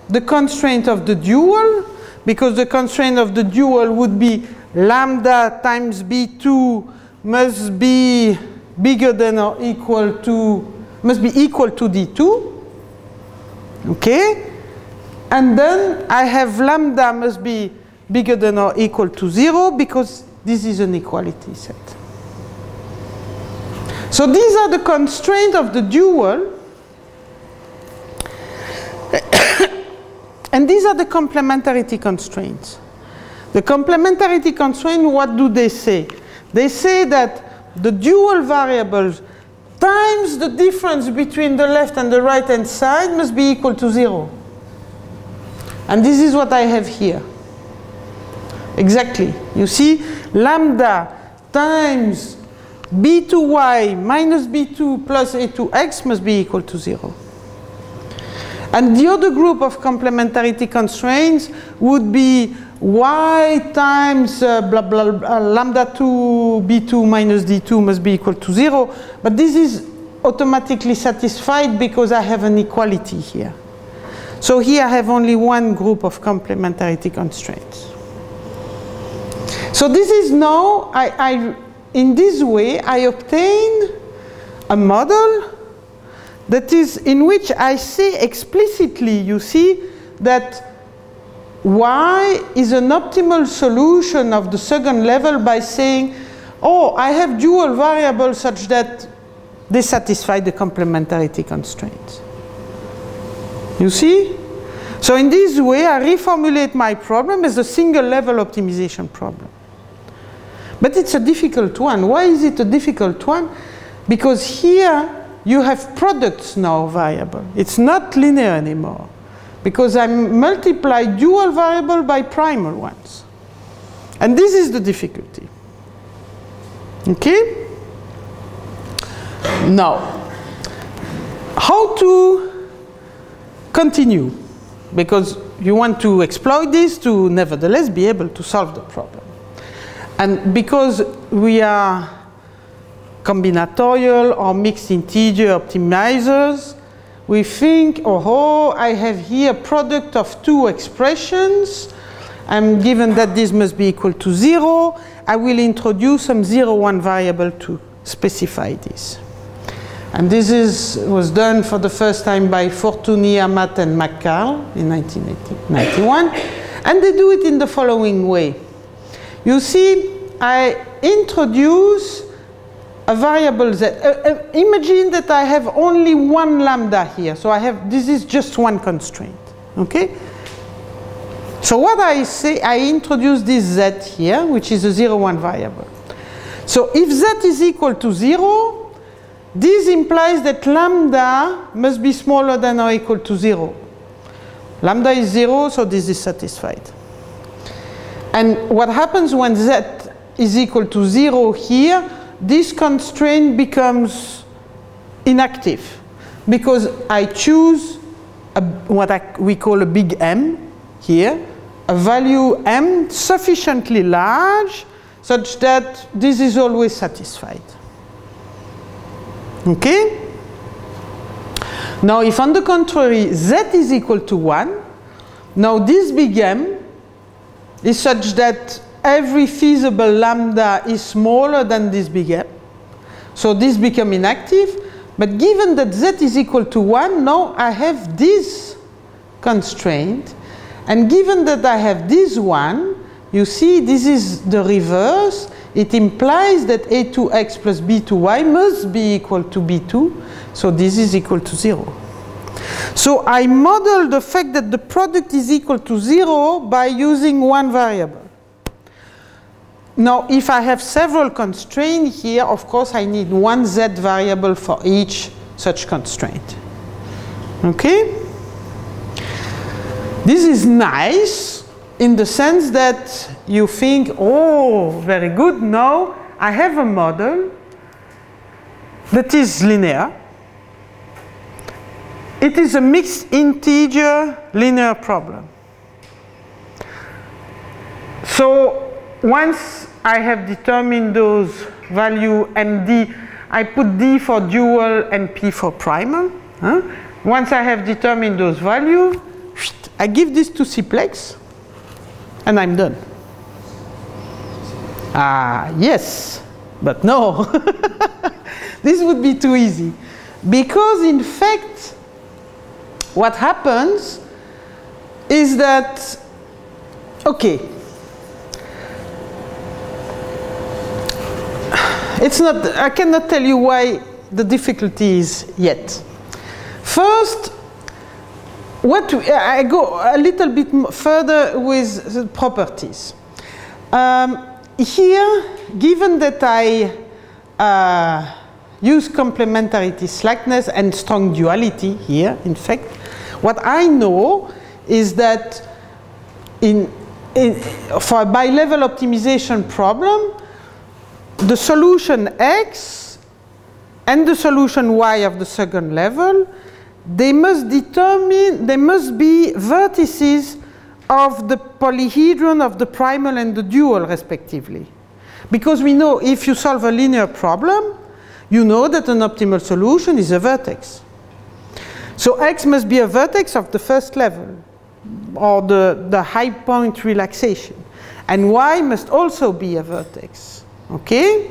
the constraint of the dual, because the constraint of the dual would be lambda times B2 must be bigger than or equal to, must be equal to D2. Okay, and then I have lambda must be bigger than or equal to 0 because this is an equality set. So these are the constraints of the dual, and these are the complementarity constraints. The complementarity constraints, what do they say? They say that the dual variables times the difference between the left and the right hand side must be equal to 0. And this is what I have here. Exactly. You see, lambda times b2y minus b2 plus a2x must be equal to 0. And the other group of complementarity constraints would be y times blah, blah, blah, lambda 2 b2 minus d2 must be equal to 0. But this is automatically satisfied because I have an equality here. So here I have only one group of complementarity constraints. So this is now, in this way, I obtain a model that is in which I say explicitly, you see, that y is an optimal solution of the second level by saying, oh, I have dual variables such that they satisfy the complementarity constraints. You see? So in this way, I reformulate my problem as a single level optimization problem. But it's a difficult one. Why is it a difficult one? Because here you have products now variable. It's not linear anymore. Because I multiply dual variable by primal ones. And this is the difficulty. Okay? Now, how to continue? Because you want to exploit this to nevertheless be able to solve the problem. And because we are combinatorial or mixed integer optimizers, we think, oh, I have here a product of two expressions. I'm given that this must be equal to 0. I will introduce some 0,1 variable to specify this. And this was done for the first time by Fortuny-Amat and McCall in 1991. And they do it in the following way. You see, I introduce a variable z. Imagine that I have only one lambda here. So I have, this is just one constraint. Okay? So what I say, I introduce this z here, which is a 0,1 variable. So if z is equal to 0, this implies that lambda must be smaller than or equal to 0. Lambda is 0, so this is satisfied. And what happens when z is equal to 0 here, this constraint becomes inactive. Because I choose what we call a big M here, a value M sufficiently large such that this is always satisfied. Okay? Now, if on the contrary z is equal to 1, now this big M is such that every feasible lambda is smaller than this big M. So this becomes inactive. But given that z is equal to 1, now I have this constraint. And given that I have this one, you see this is the reverse. It implies that a2x plus b2y must be equal to b2, so this is equal to 0. So I model the fact that the product is equal to 0 by using one variable. Now, if I have several constraints here, of course I need one z variable for each such constraint. Okay? This is nice, in the sense that you think, oh, very good, now I have a model that is linear. It is a mixed integer linear problem. So once I have determined those value MD, I put D for dual and P for primal. Huh? Once I have determined those values, I give this to Cplex. And I'm done. Ah, yes, but no. This would be too easy. Because in fact, what happens is that, okay, it's not, I cannot tell you why the difficulty is yet. First, I go a little bit further with the properties. Here, given that I use complementarity slackness and strong duality here, in fact, what I know is that for a bi-level optimization problem, the solution X and the solution Y of the second level They must be vertices of the polyhedron of the primal and the dual, respectively. Because we know if you solve a linear problem, you know that an optimal solution is a vertex. So X must be a vertex of the first level, or the high point relaxation. And Y must also be a vertex, okay?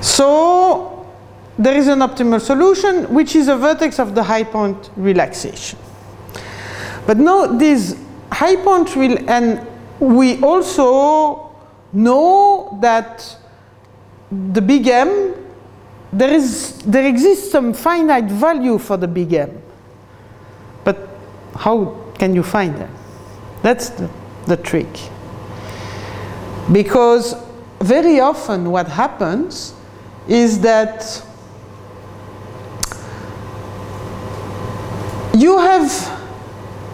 So there is an optimal solution, which is a vertex of the high point relaxation. But now this high point, and we also know that the big M, there exists some finite value for the big M. But how can you find that? That's the trick. Because very often what happens is that you have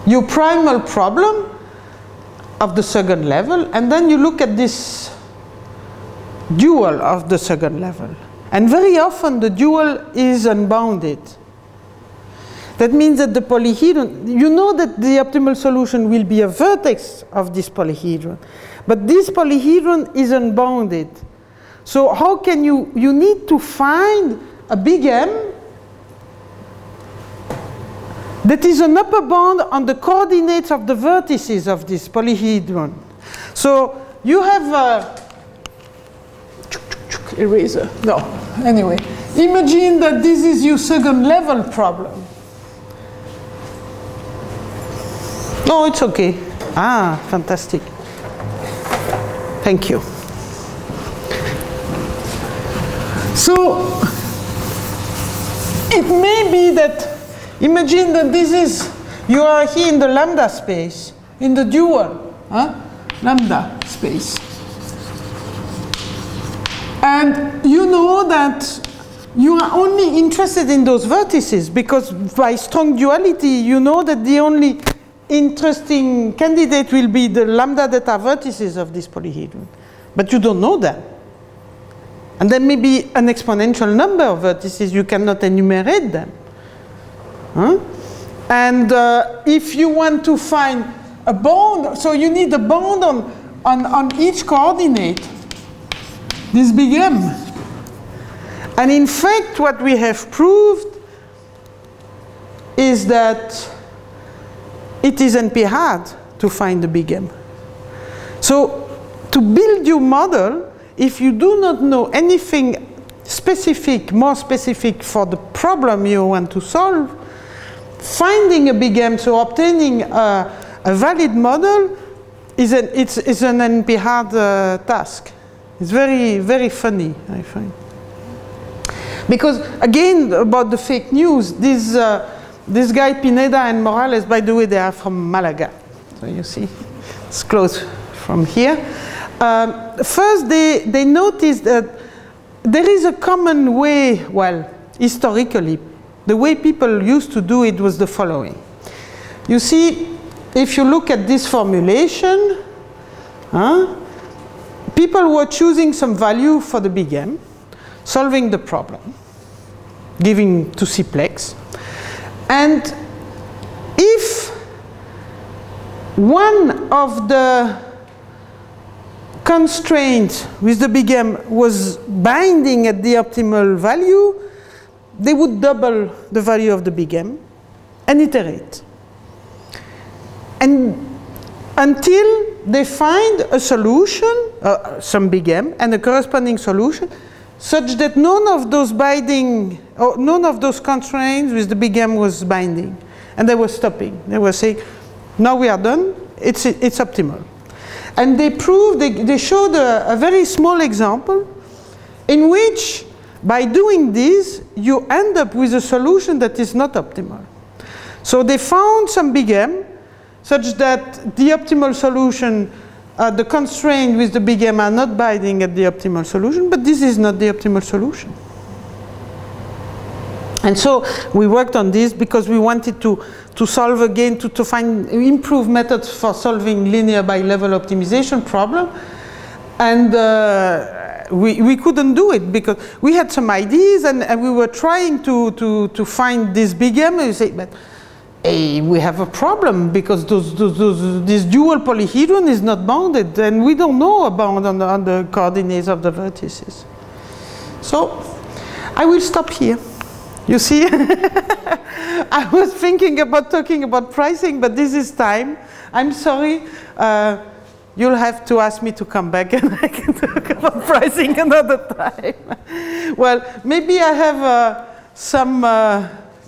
your primal problem of the second level, and then you look at this dual of the second level. And very often the dual is unbounded. That means that the polyhedron, you know that the optimal solution will be a vertex of this polyhedron, but this polyhedron is unbounded. So how can you need to find a big M that is an upper bound on the coordinates of the vertices of this polyhedron. So you have a eraser. No, anyway. Imagine that this is your second level problem. No, it's okay. Ah, fantastic. Thank you. So it may be that, imagine that this is, you are here in the lambda space, in the dual, huh? Lambda space. And you know that you are only interested in those vertices because by strong duality, you know that the only interesting candidate will be the lambda theta vertices of this polyhedron. But you don't know them. And there may be an exponential number of vertices, you cannot enumerate them. Huh? And if you want to find a bound, so you need a bound on each coordinate. This big M. And in fact, what we have proved is that it isn't hard to find the big M. So to build your model, if you do not know anything specific, more specific for the problem you want to solve, finding a big M, so obtaining a valid model, is an NP-hard task. It's very, very funny, I find. Because, again, about the fake news, this guy Pineda and Morales, by the way, they are from Malaga. So you see, it's close from here. First, they noticed that there is a common way, well, historically, the way people used to do it was the following. You see, if you look at this formulation, people were choosing some value for the big M, solving the problem, giving to Cplex. And if one of the constraints with the big M was binding at the optimal value, they would double the value of the big M and iterate. And until they find a solution, some big M, and a corresponding solution, such that none of those binding, or none of those constraints with the big M was binding. And they were stopping. They were saying, now we are done, it's optimal. And they proved, they showed a very small example in which, by doing this, you end up with a solution that is not optimal. So they found some big M, such that the optimal solution, the constraint with the big M are not binding at the optimal solution, but this is not the optimal solution. And so we worked on this because we wanted to solve again, to find improved methods for solving linear bi-level optimization problem. And we couldn't do it because we had some ideas and we were trying to find this big M, and you say, but hey, we have a problem because this dual polyhedron is not bounded and we don't know about on the coordinates of the vertices. So I will stop here. You see, I was thinking about talking about pricing, but this is time. I'm sorry. You'll have to ask me to come back and I can talk about pricing another time. Well, maybe I have some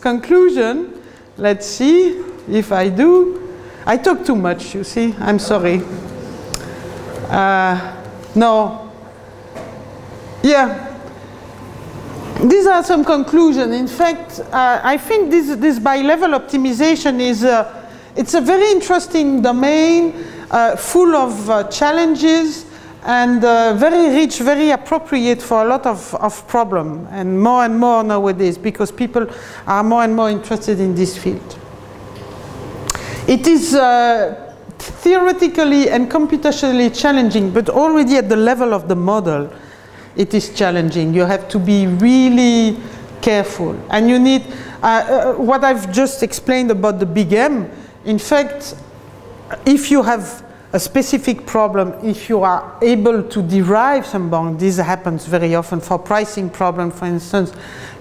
conclusion. Let's see if I do. I talk too much, you see. I'm sorry. No. Yeah. These are some conclusions. In fact, I think this bi-level optimization is it's a very interesting domain, full of challenges and very rich, very appropriate for a lot of problems, and more nowadays because people are more and more interested in this field. It is theoretically and computationally challenging, but already at the level of the model, it is challenging. You have to be really careful, and you need what I've just explained about the big M. In fact, if you have a specific problem, if you are able to derive some bound, this happens very often for pricing problem, for instance,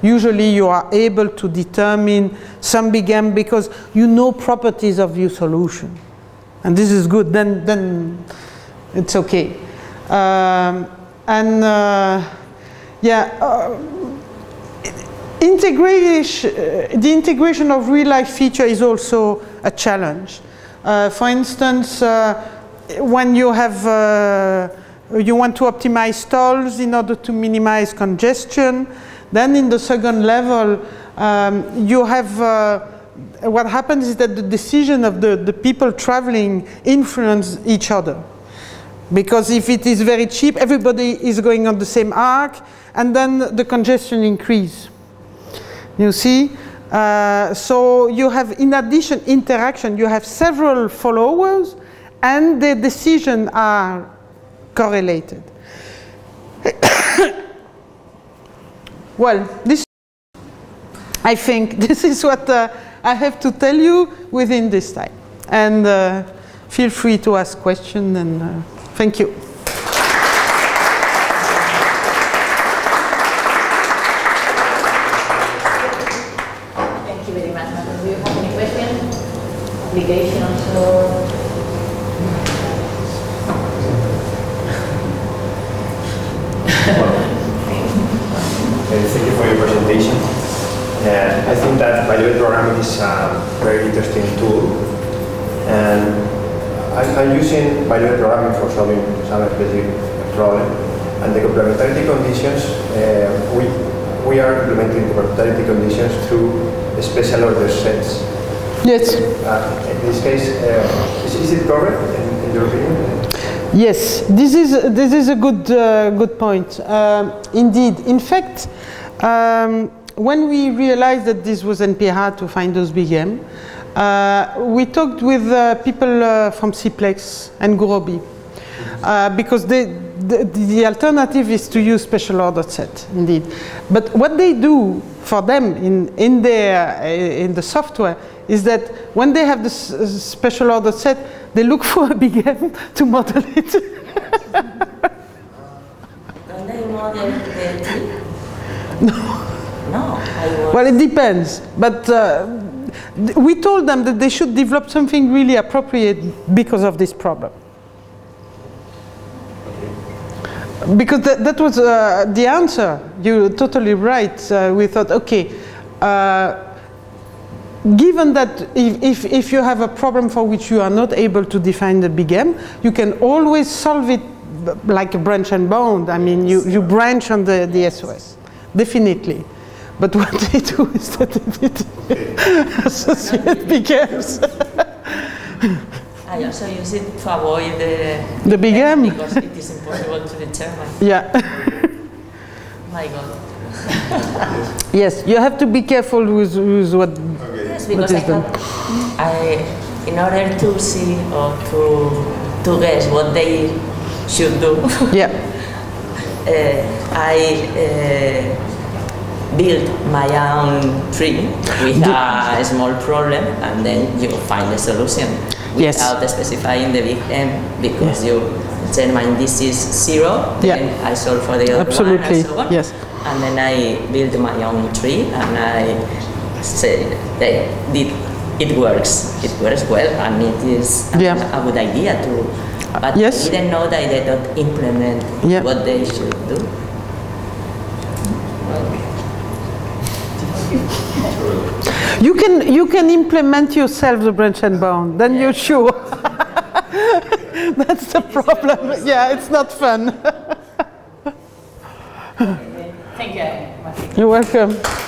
usually you are able to determine some big M because you know properties of your solution. And this is good, then it's okay. The integration of real-life feature is also a challenge. For instance, when you have you want to optimize stalls in order to minimize congestion, then in the second level you have what happens is that the decision of the people traveling influence each other. Because if it is very cheap, everybody is going on the same arc, and then the congestion increase. You see? So you have, in addition, interaction. You have several followers, and the decisions are correlated. Well, I think this is what I have to tell you within this time. And feel free to ask questions, and thank you. Obligation also. Thank you for your presentation. I think that bi-level programming is a very interesting tool, and I'm using bi-level programming for solving some specific problem. And the complementarity conditions, we are implementing complementarity conditions through special order sets. Yes. In this case, is it correct in your opinion? Yes, this is a good point. Indeed, in fact, when we realized that this was NP-hard to find those big M, we talked with people from Cplex and Gurobi, because the alternative is to use special order set, indeed. But what they do for them in the software is that when they have this special order set, they look for a big M to model it. Don't they model the T? No. No. Well, it depends. But we told them that they should develop something really appropriate because of this problem. Because that was the answer. You're totally right. We thought, okay, given that if you have a problem for which you are not able to define the big M, you can always solve it like a branch and bound. I mean, you branch on the SOS, definitely. But what they do is that they associate big M's. I also use it to avoid the big M because it is impossible to determine. Yeah. My God. Yes, you have to be careful with what. Okay. Yes, because in order to see or to guess what they should do. Yeah. I built my own tree with a small problem, and then you find the solution without specifying the big M, because you determine this is zero, then I solve for the other one, and so on. And then I built my own tree, and I said that it works. It works well, and it is a good idea too. But I didn't know that they don't implement what they should do. You can implement yourself the branch and bound. Then you're sure. That's the problem. Yeah, it's not fun. Thank you. You're welcome.